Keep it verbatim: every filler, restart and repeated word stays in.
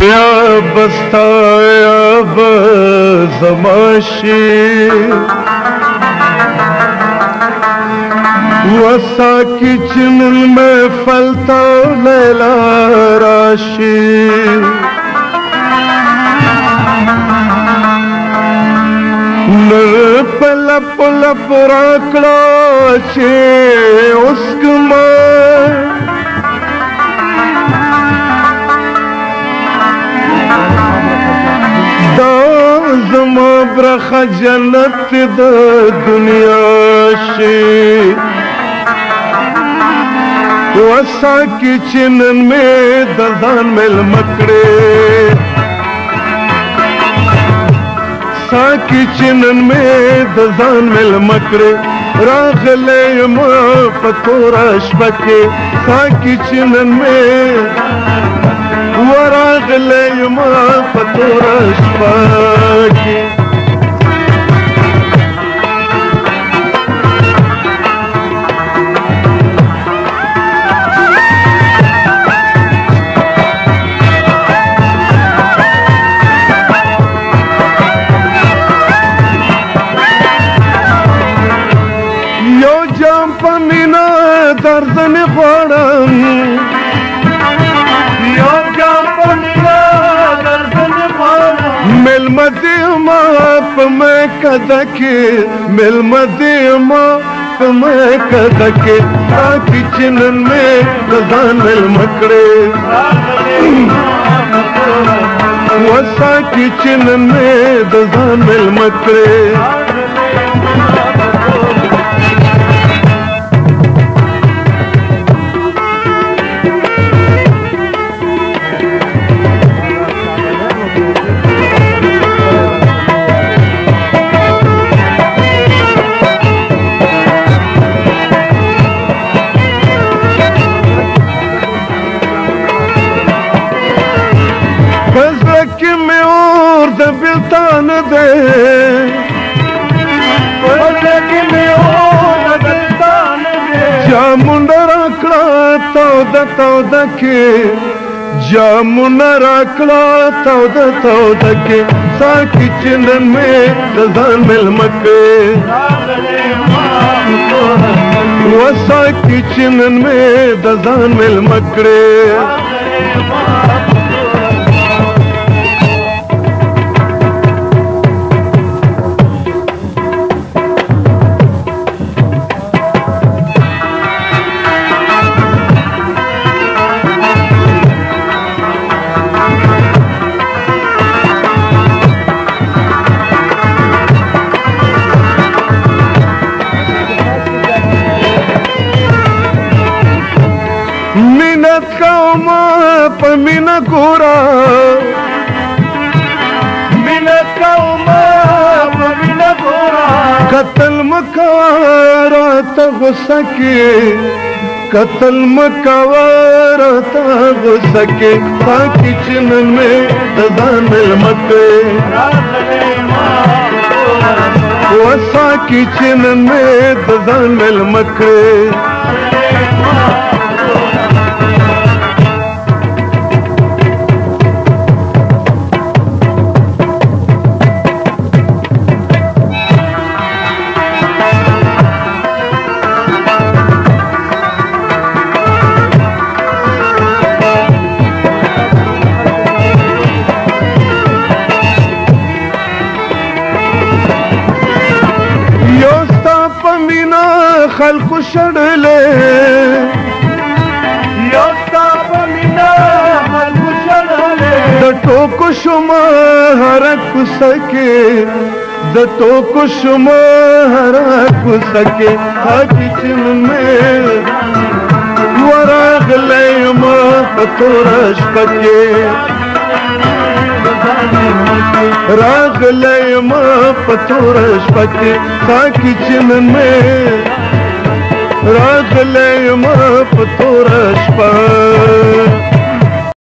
या बस्ता या बज़माशी वसा किचन में फलता लैला राशि पलप पलप राकड़ा छे उसकमा दाजमा ब्रखा जन्नत द दुनिया शे वसा किचन में दर्दान मेल मकड़े सा किचन में दर्दान मेल मकड़े रागले माँ पतोरा शबके सा किचन में वरागले माँ पतोरा शबके कदके मिल मदे माँ तुम्हें कदके किचन में ददान मिल मकड़े वसा किचन में ददान मिल मकड़े के जामुना राकला तौद तौद के सा किचन में ददान मिल मके वसा किचन में ददान मिल मकड़े सके कतल मकवार तब सके सा किचन में ददान मिल मके वसा किचन में ददान मिल मके सके द तो कुछ हरक सके किचन में वराग ले तो रश पके राग ले तो रश पके सा किचन में राग ले तो रश पके